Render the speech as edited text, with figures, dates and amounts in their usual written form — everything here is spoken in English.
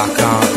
I can't.